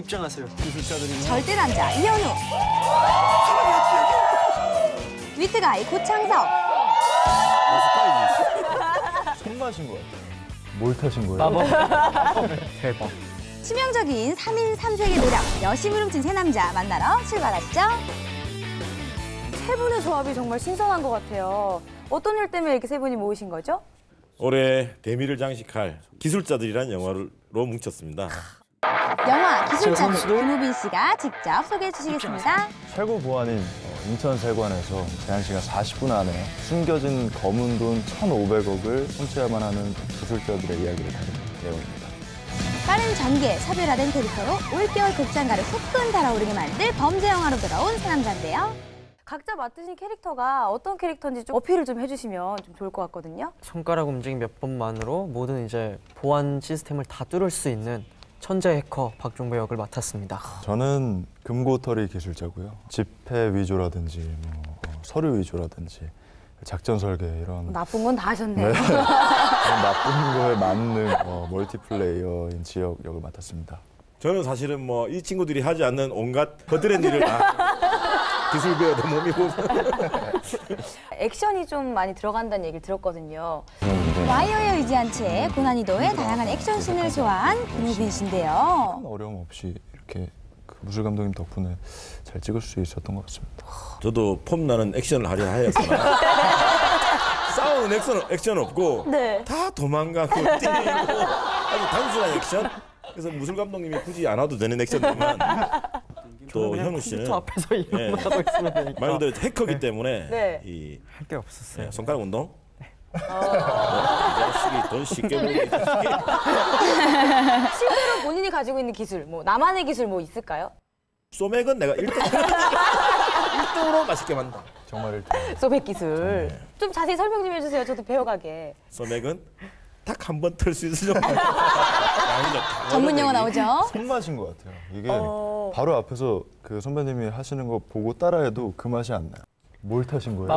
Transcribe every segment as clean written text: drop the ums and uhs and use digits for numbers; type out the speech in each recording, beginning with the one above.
입장하세요. 기술자들이 절대 남자 이현우. 위트가이 고창석. 손마신 거 같아요. 뭘 타신 거예요? 대박. 치명적인 3인 3색의 노력, 여심을 훔친 세 남자 만나러 출발하시죠. 세 분의 조합이 정말 신선한 것 같아요. 어떤 일 때문에 이렇게 세 분이 모으신 거죠? 올해 대미를 장식할 기술자들이란 영화로 뭉쳤습니다. 영화 기술자들 김우빈 씨가 직접 소개해 주시겠습니다. 최고 보안인 인천 세관에서 재한 씨가 40분 안에 숨겨진 검은 돈 1,500억을 훔쳐야만 하는 기술자들의 이야기를 다룬 내용입니다. 빠른 전개, 차별화된 캐릭터로 올겨울 극장가를 후끈 달아오르게 만들 범죄 영화로 돌아온 세 남자인데요. 각자 맡으신 캐릭터가 어떤 캐릭터인지 좀 어필을 좀 해주시면 좀 좋을 것 같거든요. 손가락 움직임 몇 번만으로 모든 이제 보안 시스템을 다 뚫을 수 있는 천재 해커 박종배 역을 맡았습니다. 저는 금고털이 기술자고요. 지폐 위조라든지 뭐 서류 위조라든지 작전 설계 이런 나쁜 건 다 하셨네요. 네. 나쁜 거에 맞는 멀티플레이어인 지역 역을 맡았습니다. 저는 사실은 뭐 이 친구들이 하지 않는 온갖 거드렛 일을 다. 기술 배워도 몸이 보면 액션이 좀 많이 들어간다는 얘기를 들었거든요. 와이어에 의지한 채 고난이도의 다양한 액션 씬을 좋아한 김우빈 씨인데요. 어려움 없이 이렇게 그 무술 감독님 덕분에 잘 찍을 수 있었던 것 같습니다. 저도 폼나는 액션을 하려 하였으나 싸우는 액션 없고 네. 다 도망가고 뛰고 아주 단순한 액션. 그래서 무술 감독님이 굳이 안 와도 되는 액션들만. 또 현우 씨는 앞에서 이런 거 하고 있으면 되니까. 말 그대로 해커기 때문에 네. 할 게 없었어요. 네, 손가락 운동? 네. 돈 쉽게 벌기. 실제로 본인이 가지고 있는 기술, 뭐 나만의 기술 뭐 있을까요? 소맥은 내가 1등으로 맛있게 만든다. 정말 1등. 소맥 기술. 네. 좀 자세히 설명 좀 해주세요. 저도 배워가게. 소맥은 딱 한 번 틀 수 있을 정도. 전문 용어 나오죠? 손 마신 것 같아요. 이게 바로 앞에서 그 선배님이 하시는 거 보고 따라해도 그 맛이 안 나요. 뭘 타신 거예요?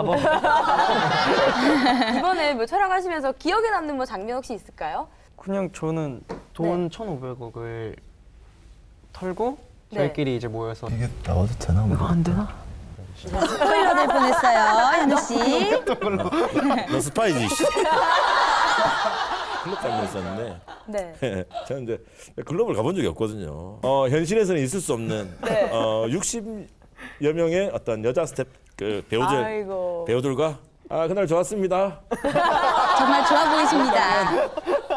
이번에 뭐 촬영하시면서 기억에 남는 뭐 장면 혹시 있을까요? 그냥 저는 돈 1,500억을 털고 저희끼리 이제 모여서 이게 나와도 되나? 뭐 안 되나? 스포일러 될 뻔했어요, 현우 씨. 너 스파이지. 클럽 다녔었는데 네. 저는 이제 클럽을 가본 적이 없거든요. 현실에서는 있을 수 없는 네. 60여 명의 어떤 여자 스텝 그 배우들과 그날 좋았습니다. 정말 좋아 보이십니다.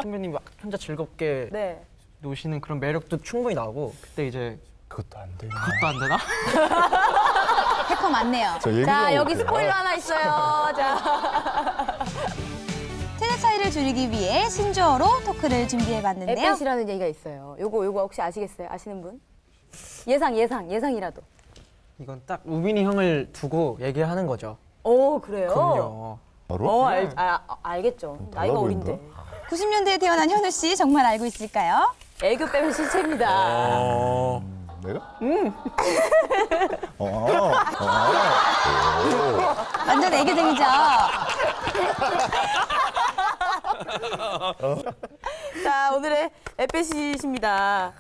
선배님 막 혼자 즐겁게 네. 노시는 그런 매력도 충분히 나고 그때 이제 그것도 안 되나? 그것도 안 되나? 해커 맞네요. 자 여기 볼게요. 스포일러 하나 있어요. 자. 세대 차이를 줄이기 위해 신조어로 토크를 준비해봤는데요. 에펫이라는 얘기가 있어요. 요거 혹시 아시겠어요? 아시는 분? 예상이라도. 이건 딱 우빈이 형을 두고 얘기하는 거죠. 오 그래요? 그럼요. 바로? 알겠죠. 나이가 어린데. 90년대에 태어난 현우 씨 정말 알고 있을까요? 애교 빼면 실체입니다. 내가? 응. 완전 애교쟁이죠. 자, 오늘의 에펫이십니다.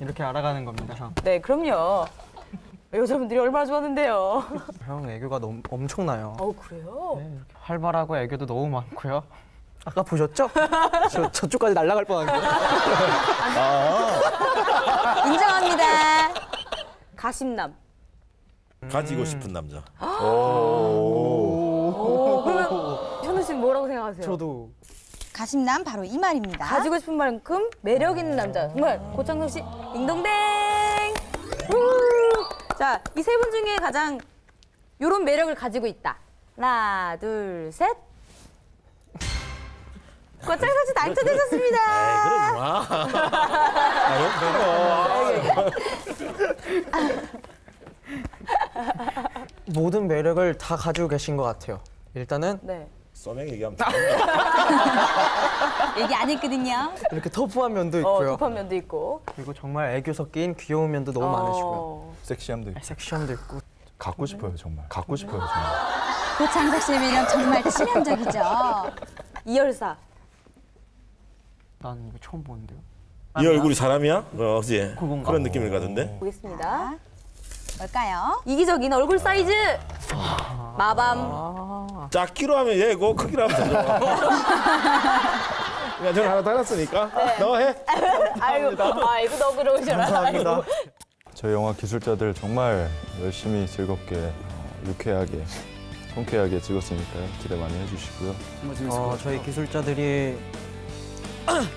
이렇게 알아가는 겁니다, 형. 네, 그럼요. 여자분들이 얼마나 좋았는데요. 형 애교가 너무 엄청나요. 어, 그래요? 네, 이렇게 활발하고 애교도 너무 많고요. 아까 보셨죠? 저쪽까지 날아갈 뻔한 거예요. 인정합니다. 가심남. 가지고 싶은 남자. 뭐라고 생각하세요? 저도 가심남 바로 이 말입니다. 가지고 싶은 만큼 매력 있는 남자. 정말 고창석 씨 딩동댕. 자, 이 세 분 중에 가장 요런 매력을 가지고 있다. 하나, 둘, 셋. 고창석 씨 당첨되셨습니다. 그러지 마. 모든 매력을 다 가지고 계신 것 같아요. 일단은 네. 써맹 얘기하면 얘기 안 했거든요. 이렇게 터프한 면도 있고요. 터프한 면도 있고. 그리고 정말 애교 섞인 귀여운 면도 너무 많으시고요. 섹시함도 있고. 섹시함도 있고. 갖고 싶어요, 정말. 갖고 싶어요, 정말. 고창석 씨의 매력 정말 치명적이죠. 이열사. 난 이거 처음 보는데요. 이 얼굴이 사람이야? 그렇지. 그런 느낌일 것 같은데. 보겠습니다. 뭘까요? 이기적인 얼굴 사이즈. 마밤. 작기로 하면 얘고 크기로 하면 저. 야, 저는 하나 달았으니까. 네. 너 해. 아이고 너그러우셔라. 감사합니다. 아이고. 저희 영화 기술자들 정말 열심히 즐겁게 유쾌하게 통쾌하게 찍었으니까요. 기대 많이 해주시고요. 저희 기술자들이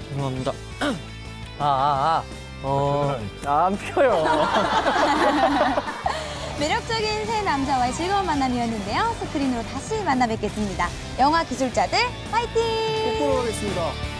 죄송합니다. 안 펴요. 매력적인 세 남자와의 즐거운 만남이었는데요. 스크린으로 다시 만나 뵙겠습니다. 영화 기술자들 파이팅! 꼭 돌아가겠습니다.